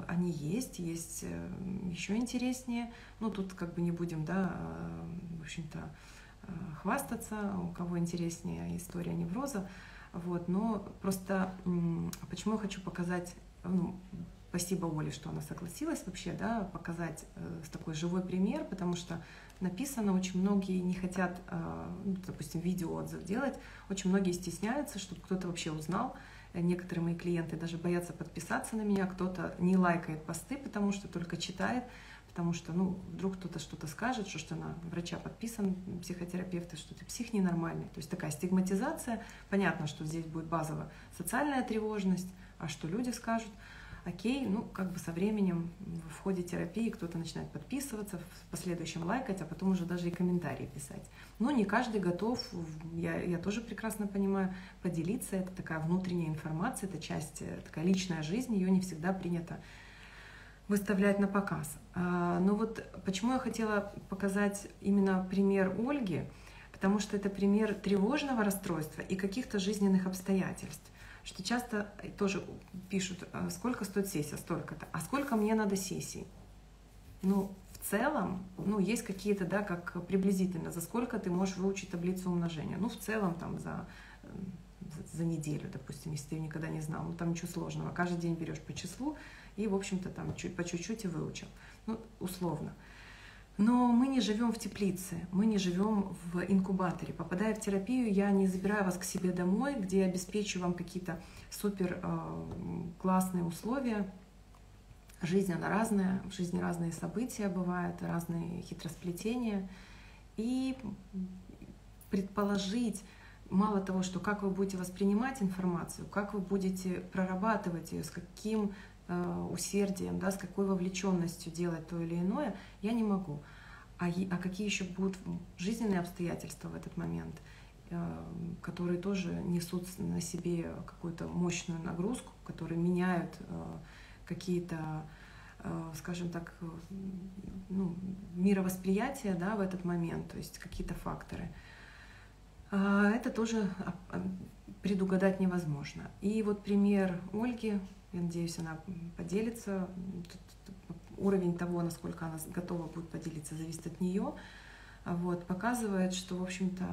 Они есть, есть еще интереснее. Ну, тут как бы не будем, да, в общем-то, хвастаться, у кого интереснее история невроза. Вот, но просто почему я хочу показать, ну, спасибо Оле, что она согласилась вообще, да, показать э, такой живой пример, потому что написано, очень многие не хотят, э, ну, допустим, видеоотзыв делать, очень многие стесняются, чтобы кто-то вообще узнал. Некоторые мои клиенты даже боятся подписаться на меня, кто-то не лайкает посты, потому что только читает, потому что, ну, вдруг кто-то что-то скажет, что, что на врача подписан, психотерапевты, что ты псих ненормальный. То есть такая стигматизация. Понятно, что здесь будет базовая социальная тревожность, а что люди скажут. окей, ну как бы со временем в ходе терапии кто-то начинает подписываться, в последующем лайкать, а потом уже даже и комментарии писать. Но не каждый готов, я, я тоже прекрасно понимаю, поделиться, это такая внутренняя информация, это часть, такая личная жизнь, ее не всегда принято выставлять на показ. Но вот почему я хотела показать именно пример Ольги, потому что это пример тревожного расстройства и каких-то жизненных обстоятельств. Что часто тоже пишут, сколько стоит сессия, столько-то, а сколько мне надо сессий? Ну, в целом, ну, есть какие-то, да, как приблизительно, за сколько ты можешь выучить таблицу умножения. Ну, в целом, там, за, за неделю, допустим, если ты ее никогда не знал, ну, там ничего сложного. Каждый день берешь по числу и, в общем-то, там, чуть, по чуть-чуть и выучил, ну, условно. Но мы не живем в теплице, мы не живем в инкубаторе. Попадая в терапию, я не забираю вас к себе домой, где я обеспечу вам какие-то супер классные условия. Жизнь, она разная, в жизни разные события бывают, разные хитросплетения. И предположить, мало того, что как вы будете воспринимать информацию, как вы будете прорабатывать ее, с каким усердием, да, с какой вовлеченностью делать то или иное, я не могу. А, а какие еще будут жизненные обстоятельства в этот момент, э, которые тоже несут на себе какую-то мощную нагрузку, которые меняют э, какие-то, э, скажем так, ну, мировосприятия, да, в этот момент, то есть какие-то факторы. Э, это тоже предугадать невозможно. И вот пример Ольги. Я надеюсь, она поделится. Уровень того, насколько она готова будет поделиться, зависит от нее. Вот, показывает, что, в общем-то,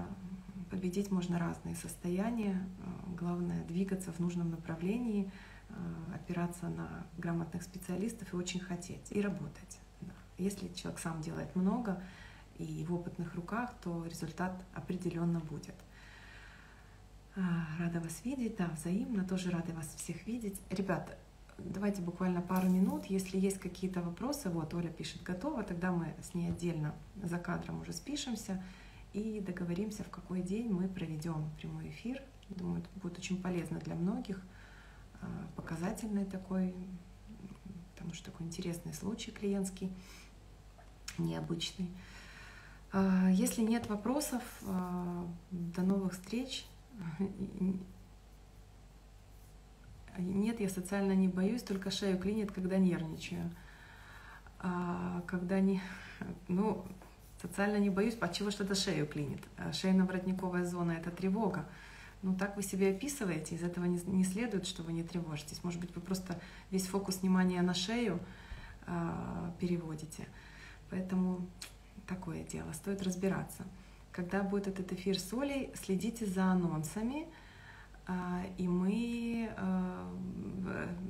победить можно разные состояния. Главное — двигаться в нужном направлении, опираться на грамотных специалистов и очень хотеть, и работать. Если человек сам делает много и в опытных руках, то результат определенно будет. Рада вас видеть, да, взаимно, тоже рада вас всех видеть. Ребята, давайте буквально пару минут, если есть какие-то вопросы, вот Оля пишет, готова, тогда мы с ней отдельно за кадром уже спишемся и договоримся, в какой день мы проведем прямой эфир. Думаю, это будет очень полезно для многих, показательный такой, потому что такой интересный случай клиентский, необычный. Если нет вопросов, до новых встреч. Нет, я социально не боюсь, только шею клинит, когда нервничаю. А когда не... Ну, социально не боюсь, от чего что-то шею клинит. Шейно-воротниковая зона – это тревога. Ну, так вы себе описываете, из этого не следует, что вы не тревожитесь. Может быть, вы просто весь фокус внимания на шею а, переводите. Поэтому такое дело, стоит разбираться. Когда будет этот эфир с Олей, следите за анонсами, и мы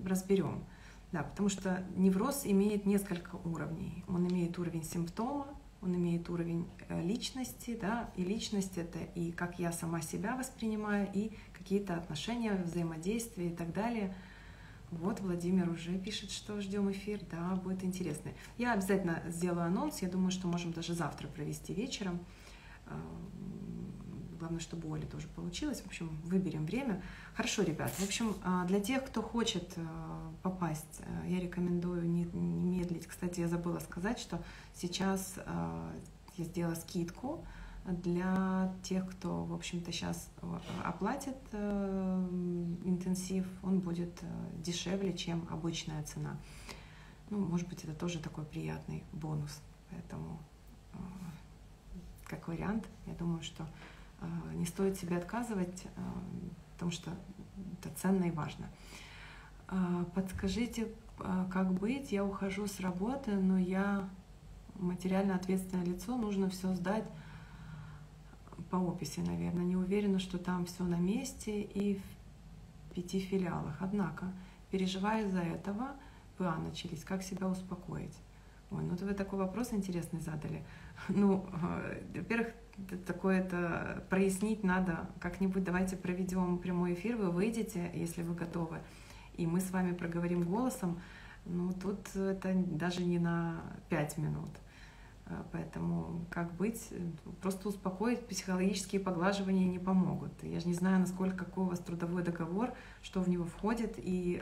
разберем. Да, потому что невроз имеет несколько уровней. Он имеет уровень симптома, он имеет уровень личности, да, и личность — это и как я сама себя воспринимаю, и какие-то отношения, взаимодействия и так далее. Вот Владимир уже пишет, что ждем эфир, да, будет интересно. Я обязательно сделаю анонс, я думаю, что можем даже завтра провести вечером. Главное, чтобы у Оли тоже получилось. В общем, выберем время. Хорошо, ребят. В общем, для тех, кто хочет попасть, я рекомендую не медлить. Кстати, я забыла сказать, что сейчас я сделала скидку для тех, кто, в общем-то, сейчас оплатит интенсив. Он будет дешевле, чем обычная цена. Ну, может быть, это тоже такой приятный бонус. Поэтому... как вариант, я думаю, что э, не стоит себе отказывать, э, потому что это ценно и важно. Э, подскажите, э, как быть? Я ухожу с работы, но я материально ответственное лицо, нужно все сдать по описи, наверное. Не уверена, что там все на месте и в пяти филиалах. Однако, переживая из-за этого, ПА начались. Как себя успокоить? Ой, ну вы такой вопрос интересный задали. Ну, во-первых, такое-то прояснить надо как-нибудь. Давайте проведем прямой эфир, вы выйдете, если вы готовы, и мы с вами проговорим голосом. Ну, тут это даже не на пять минут. Поэтому как быть? Просто успокоить, психологические поглаживания не помогут. Я же не знаю, насколько, какой у вас трудовой договор, что в него входит, и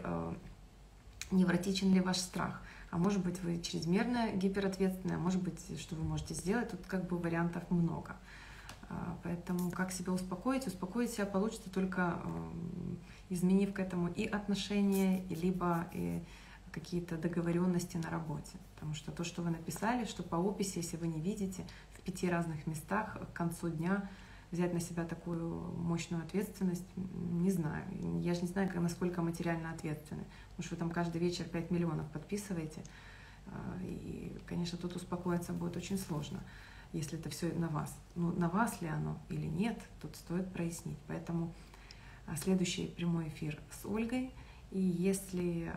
невротичен ли ваш страх. А может быть, вы чрезмерно гиперответственны, а может быть, что вы можете сделать, тут как бы вариантов много. Поэтому как себя успокоить? Успокоить себя получится только изменив к этому и отношения, и либо и какие-то договоренности на работе. Потому что то, что вы написали, что по описи, если вы не видите, в пяти разных местах к концу дня взять на себя такую мощную ответственность, не знаю. Я же не знаю, насколько материально ответственны. Потому что вы там каждый вечер пять миллионов подписываете. И, конечно, тут успокоиться будет очень сложно, если это все на вас. Ну, на вас ли оно или нет, тут стоит прояснить. Поэтому следующий прямой эфир с Ольгой. И если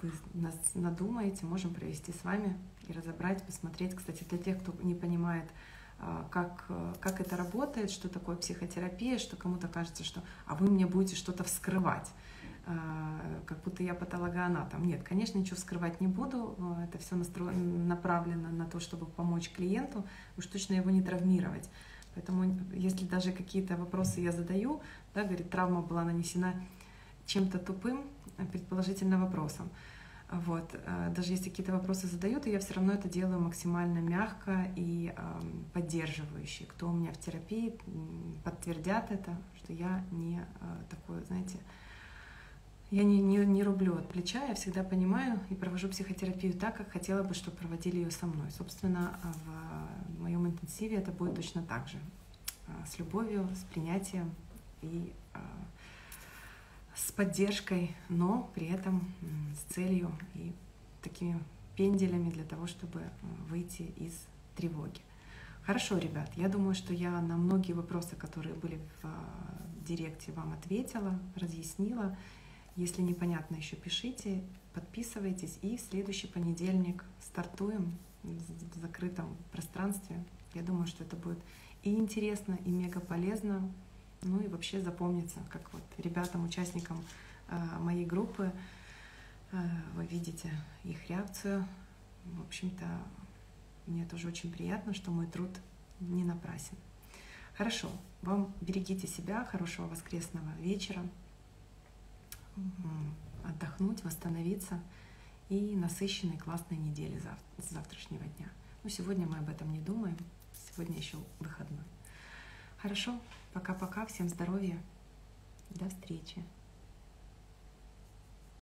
вы нас надумаете, можем провести с вами и разобрать, посмотреть. Кстати, для тех, кто не понимает, как, как это работает, что такое психотерапия, что кому-то кажется, что «а вы мне будете что-то вскрывать», как будто я патологоанатом. Нет, конечно, ничего вскрывать не буду. Это все направлено на то, чтобы помочь клиенту, уж точно его не травмировать. Поэтому если даже какие-то вопросы я задаю, да, говорит, травма была нанесена чем-то тупым, предположительно вопросом. Вот. Даже если какие-то вопросы задают, я все равно это делаю максимально мягко и поддерживающе. Кто у меня в терапии, подтвердят это, что я не такое, знаете, я не, не, не рублю от плеча, я всегда понимаю и провожу психотерапию так, как хотела бы, чтобы проводили ее со мной. Собственно, в моем интенсиве это будет точно так же. С любовью, с принятием и с поддержкой, но при этом с целью и такими пенделями для того, чтобы выйти из тревоги. Хорошо, ребят, я думаю, что я на многие вопросы, которые были в директе, вам ответила, разъяснила. Если непонятно еще, пишите, подписывайтесь. И в следующий понедельник стартуем в закрытом пространстве. Я думаю, что это будет и интересно, и мега полезно. Ну и вообще запомнится, как вот ребятам, участникам моей группы, вы видите их реакцию. В общем-то, мне тоже очень приятно, что мой труд не напрасен. Хорошо, вам берегите себя, хорошего воскресного вечера. Отдохнуть, восстановиться и насыщенной классной недели с завтрашнего дня. Ну, сегодня мы об этом не думаем, сегодня еще выходной. Хорошо, пока-пока, всем здоровья, до встречи.